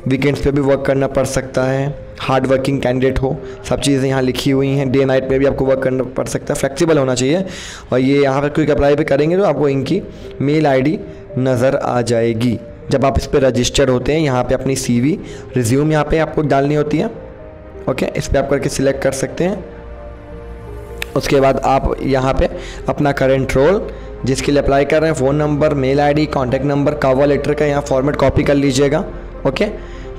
वीकेंड्स पे भी वर्क करना पड़ सकता है, हार्ड वर्किंग कैंडिडेट हो, सब चीज़ें यहाँ लिखी हुई हैं। डे नाइट पे भी आपको वर्क करना पड़ सकता है, फ्लेक्सिबल होना चाहिए। और ये यहाँ पर क्विक अप्लाई पे करेंगे तो आपको इनकी मेल आईडी नज़र आ जाएगी जब आप इस पर रजिस्टर्ड होते हैं। यहाँ पे अपनी CV, रिज्यूम यहाँ पर आपको डालनी होती है। ओके, इस पर आप करके सिलेक्ट कर सकते हैं। उसके बाद आप यहाँ पर अपना करेंट रोल जिसके लिए अप्लाई कर रहे हैं, phone number, mail ID, contact number, cover letter का यहाँ फॉर्मेट कॉपी कर लीजिएगा। ओके,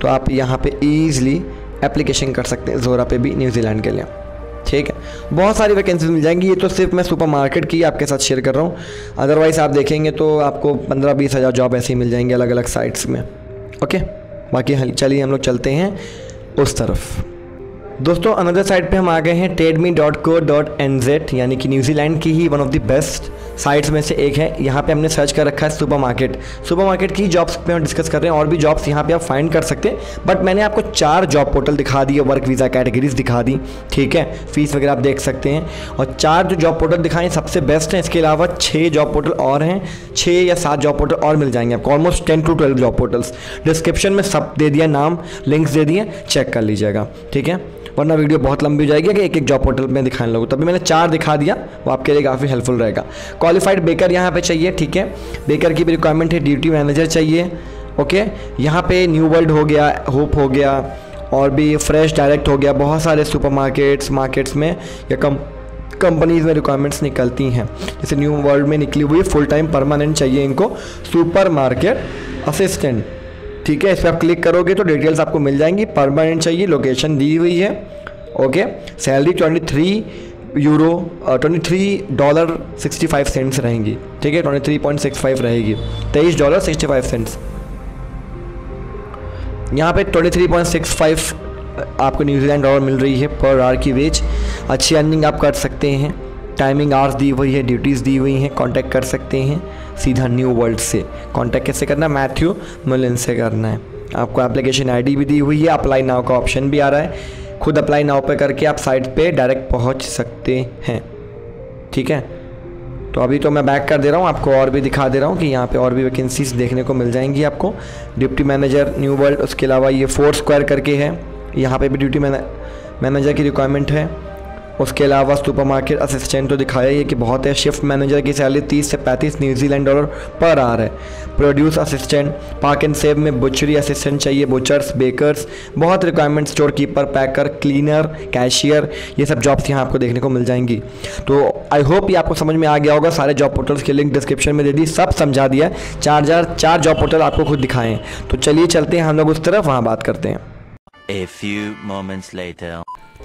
तो आप यहाँ पे ईज़िली एप्लीकेशन कर सकते हैं Zora पे भी न्यूजीलैंड के लिए, ठीक है। बहुत सारी वैकेंसीज मिल जाएंगी, ये तो सिर्फ मैं सुपरमार्केट की आपके साथ शेयर कर रहा हूँ। अदरवाइज़ आप देखेंगे तो आपको 15-20 हज़ार जॉब ऐसे ही मिल जाएंगे अलग अलग साइट्स में। ओके, बाकी चलिए हम लोग चलते हैं उस तरफ। दोस्तों अनदर साइट पे हम आ गए हैं TradeMe.co.nz, यानी कि न्यूजीलैंड की ही one of the best sites में से एक है। यहाँ पे हमने सर्च कर रखा है सुपरमार्केट। सुपरमार्केट की जॉब्स पे हम डिस्कस कर रहे हैं, और भी जॉब्स यहाँ पे आप फाइंड कर सकते हैं, बट मैंने आपको 4 जॉब पोर्टल दिखा दिए, वर्क वीज़ा कैटेगरीज दिखा दी, ठीक है, फीस वगैरह आप देख सकते हैं। और 4 जो जॉब पोर्टल दिखाएँ सबसे बेस्ट हैं, इसके अलावा 6 जॉब पोर्टल और हैं, 6 या 7 जॉब पोर्टल और मिल जाएंगे आपको, almost 10 to 12 job portals. Description में सब दे दिया, नाम, लिंक्स दे दिए, चेक कर लीजिएगा, ठीक है, वरना वीडियो बहुत लंबी हो जाएगी कि एक जॉब पोर्टल में दिखाने लगूँ। तभी मैंने 4 दिखा दिया, वो आपके लिए काफ़ी हेल्पफुल रहेगा। क्वालिफाइड बेकर यहाँ पे चाहिए, ठीक है, बेकर की भी रिक्वायरमेंट है, ड्यूटी मैनेजर चाहिए। ओके, यहाँ पे न्यू वर्ल्ड हो गया, होप हो गया, और भी फ्रेश डायरेक्ट हो गया, बहुत सारे सुपरमार्केट्स, मार्केट्स में या कंपनीज में रिक्वायरमेंट्स निकलती हैं। जैसे न्यू वर्ल्ड में निकली हुई फुल टाइम परमानेंट चाहिए इनको, सुपरमार्केट असिस्टेंट, ठीक है। इस पर आप क्लिक करोगे तो डिटेल्स आपको मिल जाएंगी, परमानेंट चाहिए, लोकेशन दी हुई है। ओके, सैलरी $23.65 रहेंगी, ठीक है, 23.65 रहेगी, $23.65। यहाँ पे 23.65 आपको न्यूजीलैंड डॉलर मिल रही है पर आवर की वेज। अच्छी अर्निंग आप कर सकते हैं, टाइमिंग आवर्स दी हुई है, ड्यूटीज़ दी हुई हैं। कांटेक्ट कर सकते हैं सीधा न्यू वर्ल्ड से। कांटेक्ट कैसे करना, मैथ्यू मुलिन से करना है। आपको एप्लीकेशन आईडी भी दी हुई है, अप्लाई नाउ का ऑप्शन भी आ रहा है, खुद अप्लाई नाउ पे करके आप साइट पे डायरेक्ट पहुंच सकते हैं, ठीक है। तो अभी तो मैं बैक कर दे रहा हूँ, आपको और भी दिखा दे रहा हूँ कि यहाँ पे और भी वैकेंसीज देखने को मिल जाएंगी आपको। डिप्टी मैनेजर न्यू वर्ल्ड, उसके अलावा ये 4 स्क्वायर करके है, यहाँ पर भी ड्यूटी मैनेजर की रिक्वायरमेंट है। उसके अलावा सुपरमार्केट असिस्टेंट तो दिखाया ही है कि बहुत है। शिफ्ट मैनेजर की सैलरी 30 से 35 न्यूजीलैंड डॉलर पर आवर है। Produce assistant, park and save में बुचरी असिस्टेंट चाहिए, बुचर्स, बेकर्स, बहुत requirements, store keeper, packer, cleaner, cashier, ये सब जॉब्स यहाँ आपको देखने को मिल जाएंगी। तो आई होप ये आपको समझ में आ गया होगा। सारे जॉब पोर्टल्स के लिंक डिस्क्रिप्शन में दे दी, सब समझा दिया, 4 जॉब पोर्टल आपको खुद दिखाएँ। तो चलिए चलते हैं हम लोग उस तरफ, वहाँ बात करते हैं। A few moments later.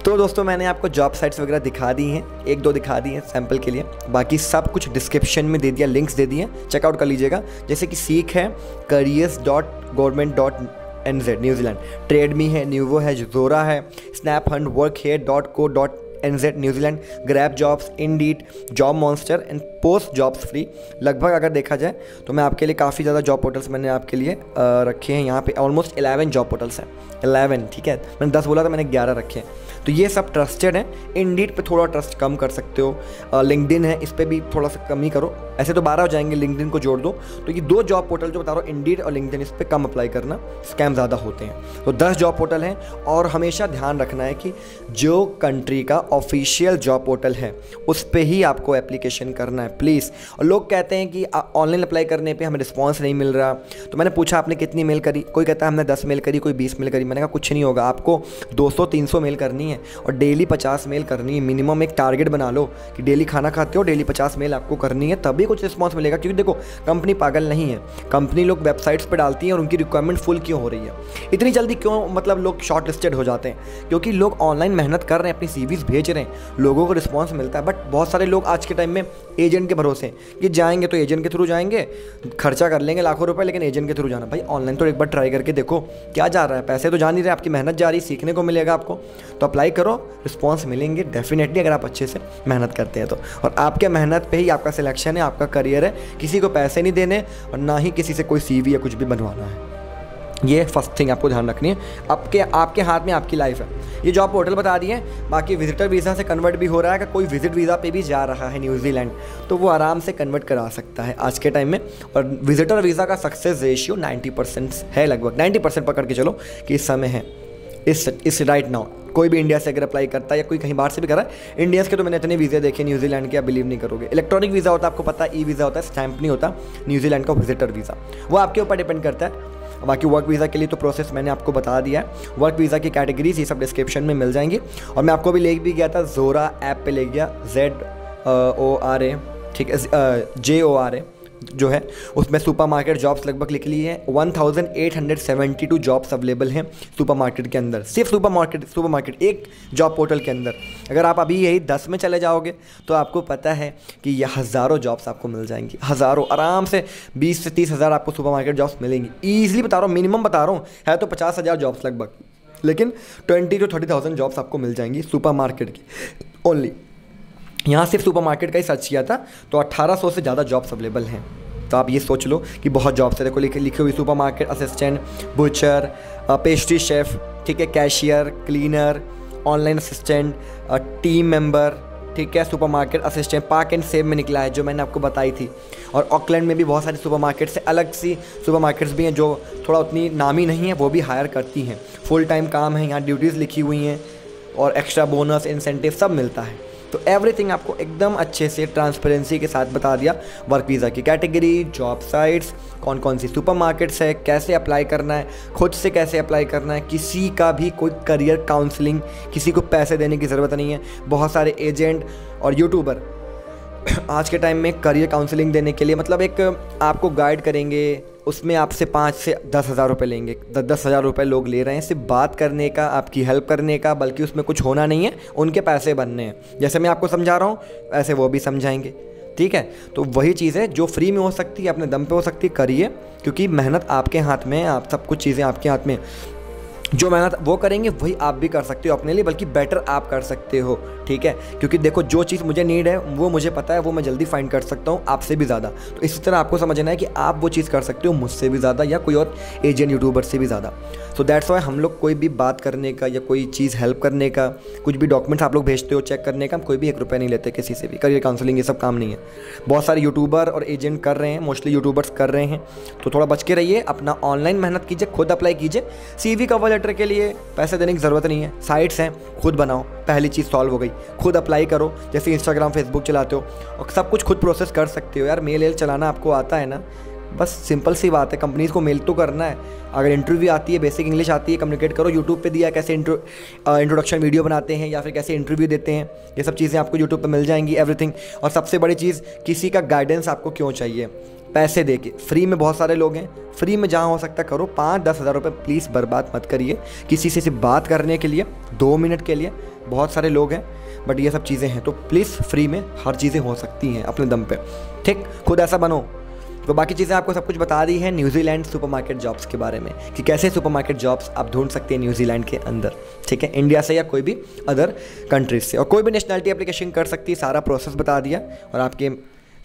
तो दोस्तों मैंने आपको जॉब साइट्स वगैरह दिखा दी हैं, 1-2 दिखा दी हैं सैम्पल के लिए, बाकी सब कुछ डिस्क्रिप्शन में दे दिया, लिंक्स दे दिए, चेकआउट कर लीजिएगा। जैसे कि सीख है, careers.govt.nz and Z न्यूजीलैंड। Trade Me है, न्यूवो है, जोरा है, snap hunt, work here, .co.nz न्यूजीलैंड, grab jobs, Indeed, job monster and post jobs free. लगभग अगर देखा जाए तो मैं आपके लिए काफ़ी ज़्यादा जॉब पोर्टल्स मैंने आपके लिए रखे हैं। यहाँ पे ऑलमोस्ट 11 जॉब पोर्टल्स हैं, 11 ठीक है, मैंने 10 बोला था, मैंने 11 रखे हैं। तो ये सब ट्रस्टेड हैं। इंडीड पे थोड़ा ट्रस्ट कम कर सकते हो, लिंक्डइन है इस पर भी थोड़ा सा कम ही करो, ऐसे तो 12 हो जाएंगे, लिंक्डइन को जोड़ दो। तो ये दो जॉब पोर्टल जो बता रहा हूँ, इंडीड और लिंक्डइन, इस पर कम अप्लाई करना, स्कैम ज़्यादा होते हैं। तो 10 जॉब पोर्टल हैं और हमेशा ध्यान रखना है कि जो कंट्री का ऑफिशियल जॉब पोर्टल है उस पर ही आपको एप्लीकेशन करना है प्लीज़। और लोग कहते हैं कि ऑनलाइन अप्लाई करने पे हमें रिस्पांस नहीं मिल रहा, तो मैंने पूछा आपने कितनी मेल करी, कोई कहता है हमने 10 मेल करी, कोई 20 मेल करी। मैंने कहा कुछ नहीं होगा, आपको 200-300 मेल करनी है और डेली 50 मेल करनी है मिनिमम। एक टारगेट बना लो कि डेली खाना खाते हो, डेली 50 मेल आपको करनी है, तभी कुछ रिस्पॉन्स मिलेगा। क्योंकि देखो कंपनी पागल नहीं है, कंपनी लोग वेबसाइट्स पर डालती हैं और उनकी रिक्वायरमेंट फुल क्यों हो रही है, इतनी जल्दी क्यों मतलब लोग शॉर्ट लिस्टेड हो जाते हैं, क्योंकि लोग ऑनलाइन मेहनत कर रहे हैं, अपनी सीवीज भेज रहे हैं, लोगों को रिस्पॉन्स मिलता है। बट बहुत सारे लोग आज के टाइम में एजेंट के भरोसे हैं कि जाएंगे तो एजेंट के थ्रू जाएंगे, खर्चा कर लेंगे लाखों रुपए, लेकिन एजेंट के थ्रू जाना। भाई ऑनलाइन तो एक बार ट्राई करके देखो क्या जा रहा है, पैसे तो जा नहीं रहे, आपकी मेहनत जा रही, सीखने को मिलेगा आपको, तो अप्लाई करो, रिस्पॉन्स मिलेंगे डेफिनेटली अगर आप अच्छे से मेहनत करते हैं तो। और आपके मेहनत पे ही आपका सिलेक्शन है, आपका करियर है, किसी को पैसे नहीं देने और ना ही किसी से कोई CV या कुछ भी बनवाना है। ये फर्स्ट थिंग आपको ध्यान रखनी है, आपके हाथ में आपकी लाइफ है। ये जॉब पोर्टल बता दिए, बाकी विजिटर वीज़ा से कन्वर्ट भी हो रहा है, अगर कोई विजिट वीज़ा पे भी जा रहा है न्यूजीलैंड तो वो आराम से कन्वर्ट करा सकता है आज के टाइम में। और विजिटर वीज़ा का सक्सेस रेशियो 90% है, लगभग 90% पकड़ के चलो कि इस समय है, इस राइट नाउ कोई भी इंडिया से अगर अप्लाई करता है या कोई कहीं बाहर से भी करा है, इंडियंस के तो मैंने इतने वीज़े देखे न्यूजीलैंड के, आप बिलीव नहीं करोगे। इलेक्ट्रॉनिक वीज़ा होता है, आपको पता है, ई वीज़ा होता है, स्टैंप नहीं होता न्यूजीलैंड का विजिटर वीज़ा, वो आपके ऊपर डिपेंड करता है। बाकी वर्क वीज़ा के लिए तो प्रोसेस मैंने आपको बता दिया है, वर्क वीज़ा की कैटेगरीज ये सब डिस्क्रिप्शन में मिल जाएंगी। और मैं आपको भी ले भी गया था, जोरा ऐप पे ले गया, ZORA ठीक है, JORA जो है, उसमें सुपरमार्केट जॉब्स लगभग लिख ली है, 1872 जॉब्स अवेलेबल हैं सुपरमार्केट के अंदर, सिर्फ सुपरमार्केट एक जॉब पोर्टल के अंदर। अगर आप अभी यही 10 में चले जाओगे तो आपको पता है कि यह हज़ारों जॉब्स आपको मिल जाएंगी, हज़ारों, आराम से 20,000 से 30,000 आपको सुपरमार्केट जॉब्स मिलेंगी, ईजिली बता रहा हूँ, मिनिमम बता रहा हूँ, है तो 50,000 जॉब्स लगभग, लेकिन 20,000 to 30,000 जॉब्स आपको मिल जाएंगी सुपरमार्केट की ओनली। यहाँ सिर्फ सुपरमार्केट का ही सर्च किया था तो 1800 से ज़्यादा जॉब्स अवेलेबल हैं। तो आप ये सोच लो कि बहुत जॉब्स है, देखो लिखे हुए supermarket assistant, butcher, pastry chef ठीक है, cashier, cleaner, online assistant, team member ठीक है, सुपरमार्केट असिस्टेंट Pak'n'Save में निकला है जो मैंने आपको बताई थी। और ऑकलैंड में भी बहुत सारी सुपरमार्केट्स हैं, अलग सी सुपरमार्केट्स भी हैं जो थोड़ा उतनी नामी नहीं है, वो भी हायर करती हैं, फुल टाइम काम है, यहाँ ड्यूटीज़ लिखी हुई हैं और एक्स्ट्रा बोनस इंसेंटिव सब मिलता है। तो एवरीथिंग आपको एकदम अच्छे से ट्रांसपेरेंसी के साथ बता दिया, वर्क वीज़ा की कैटेगरी, जॉब साइट्स, कौन कौन सी सुपरमार्केट्स है, कैसे अप्लाई करना है, खुद से कैसे अप्लाई करना है, किसी का भी कोई करियर काउंसलिंग, किसी को पैसे देने की ज़रूरत नहीं है। बहुत सारे एजेंट और यूट्यूबर आज के टाइम में करियर काउंसलिंग देने के लिए मतलब एक आपको गाइड करेंगे, उसमें आपसे 5,000 से 10,000 रुपये लेंगे, 10,000 रुपये लोग ले रहे हैं सिर्फ बात करने का, आपकी हेल्प करने का, बल्कि उसमें कुछ होना नहीं है, उनके पैसे बनने हैं। जैसे मैं आपको समझा रहा हूँ ऐसे वो भी समझाएंगे ठीक है। तो वही चीज़ है जो फ्री में हो सकती है, अपने दम पे हो सकती है, करिए, क्योंकि मेहनत आपके हाथ में है, आप सब कुछ चीज़ें आपके हाथ में, जो मेहनत वो करेंगे वही आप भी कर सकते हो अपने लिए, बल्कि बेटर आप कर सकते हो ठीक है। क्योंकि देखो जो चीज़ मुझे नीड है वो मुझे पता है, वो मैं जल्दी फाइंड कर सकता हूँ आपसे भी ज़्यादा। तो इसी तरह आपको समझना है कि आप वो चीज़ कर सकते हो मुझसे भी ज़्यादा या कोई और एजेंट यूट्यूबर से भी ज़्यादा। सो दैट्स वाई हम लोग कोई भी बात करने का या कोई चीज़ हेल्प करने का, कुछ भी डॉक्यूमेंट्स आप लोग भेजते हो चेक करने का, हम कोई भी 1 रुपया नहीं लेते किसी से भी। करियर काउंसलिंग ये सब काम नहीं है, बहुत सारे यूट्यूबर और एजेंट कर रहे हैं, मोस्टली यूट्यूबर्स कर रहे हैं, तो थोड़ा बच के रहिए, अपना ऑनलाइन मेहनत कीजिए, खुद अप्लाई कीजिए। CV कवर लेटर के लिए पैसे देने की ज़रूरत नहीं है, साइट्स हैं, खुद बनाओ, पहली चीज़ सॉल्व हो गई, खुद अप्लाई करो। जैसे इंस्टाग्राम फेसबुक चलाते हो और सब कुछ खुद प्रोसेस कर सकते हो यार, मेल चलाना आपको आता है ना, बस सिंपल सी बात है, कंपनीज को मेल तो करना है। अगर इंटरव्यू आती है, बेसिक इंग्लिश आती है, कम्युनिकेट करो। यूट्यूब पे दिया कैसे इंट्रोडक्शन वीडियो बनाते हैं या फिर कैसे इंटरव्यू देते हैं, ये सब चीज़ें आपको यूट्यूब पे मिल जाएंगी एवरीथिंग। और सबसे बड़ी चीज़, किसी का गाइडेंस आपको क्यों चाहिए पैसे दे के, फ्री में बहुत सारे लोग हैं, फ्री में जहाँ हो सकता करो। 5,000-10,000 रुपये प्लीज़ बर्बाद मत करिए किसी से सिर्फ बात करने के लिए, 2 मिनट के लिए, बहुत सारे लोग हैं, बट ये सब चीज़ें हैं। तो प्लीज़ फ्री में हर चीज़ें हो सकती हैं अपने दम पे, ठीक, खुद ऐसा बनो। तो बाकी चीज़ें आपको सब कुछ बता दी है न्यूजीलैंड सुपरमार्केट जॉब्स के बारे में कि कैसे सुपरमार्केट जॉब्स आप ढूंढ सकते हैं न्यूजीलैंड के अंदर, ठीक है, इंडिया से या कोई भी अदर कंट्रीज से, और कोई भी नेशनैलिटी एप्लीकेशन कर सकती है। सारा प्रोसेस बता दिया और आपके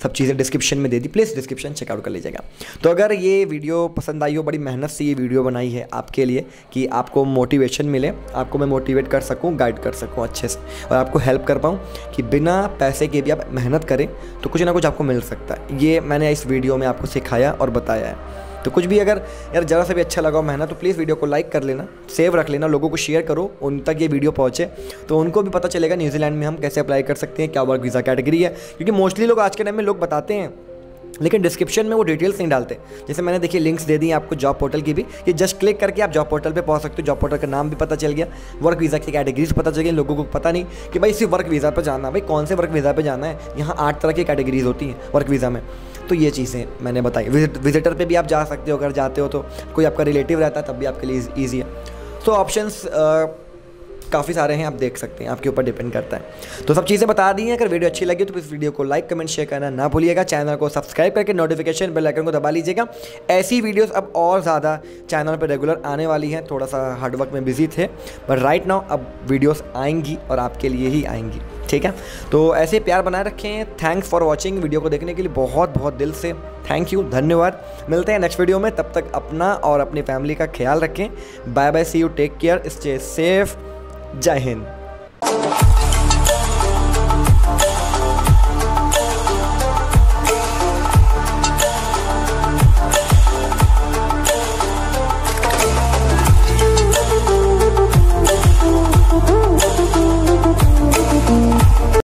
सब चीज़ें डिस्क्रिप्शन में दे दी, प्लीज़ डिस्क्रिप्शन चेकआउट कर लीजिएगा। तो अगर ये वीडियो पसंद आई हो, बड़ी मेहनत से ये वीडियो बनाई है आपके लिए कि आपको मोटिवेशन मिले, आपको मैं मोटिवेट कर सकूं, गाइड कर सकूं अच्छे से और आपको हेल्प कर पाऊँ कि बिना पैसे के भी आप मेहनत करें तो कुछ ना कुछ आपको मिल सकता है। ये मैंने इस वीडियो में आपको सिखाया और बताया है। तो कुछ भी अगर यार ज़रा सा भी अच्छा लगा हो मेहनत, तो प्लीज़ वीडियो को लाइक कर लेना, सेव रख लेना, लोगों को शेयर करो, उन तक ये वीडियो पहुंचे तो उनको भी पता चलेगा न्यूजीलैंड में हम कैसे अप्लाई कर सकते हैं, क्या वर्क वीज़ा कैटेगरी है। क्योंकि मोस्टली लोग आज के टाइम में लोग बताते हैं लेकिन डिस्क्रिप्शन में वो डिटेल्स नहीं डालते। जैसे मैंने देखिए लिंक्स दे दी आपको जॉब पोर्टल की भी, ये जस्ट क्लिक करके आप जॉब पोर्टल पे पहुंच सकते हो, जॉब पोर्टल का नाम भी पता चल गया, वर्क वीज़ा की कैटेगरीज पता चल गई। लोगों को पता नहीं कि भाई इसी वर्क वीज़ा पर जाना, भाई कौन से वर्क वीज़ा पर जाना है, यहाँ 8 तरह की कैटेगरीज होती हैं वर्क वीज़ा में। तो ये चीज़ें मैंने बताई। विजिटर पे भी आप जा सकते हो, अगर जाते हो तो कोई आपका रिलेटिव रहता है तब भी आपके लिए ईजी है। तो ऑप्शंस काफ़ी सारे हैं, आप देख सकते हैं, आपके ऊपर डिपेंड करता है। तो सब चीज़ें बता दी हैं। अगर वीडियो अच्छी लगी तो इस वीडियो को लाइक कमेंट शेयर करना ना भूलिएगा, चैनल को सब्सक्राइब करके नोटिफिकेशन बेल आइकन को दबा लीजिएगा। ऐसी वीडियोस अब और ज़्यादा चैनल पर रेगुलर आने वाली हैं। थोड़ा सा हार्डवर्क में बिजी थे बट राइट नाउ अब वीडियोज़ आएंगी और आपके लिए ही आएंगी, ठीक है। तो ऐसे प्यार बनाए रखें। Thanks for watching. वीडियो को देखने के लिए बहुत बहुत दिल से थैंक यू, धन्यवाद। मिलते हैं नेक्स्ट वीडियो में, तब तक अपना और अपनी फैमिली का ख्याल रखें। Bye bye, see you, take care, stay safe, जय हिंद।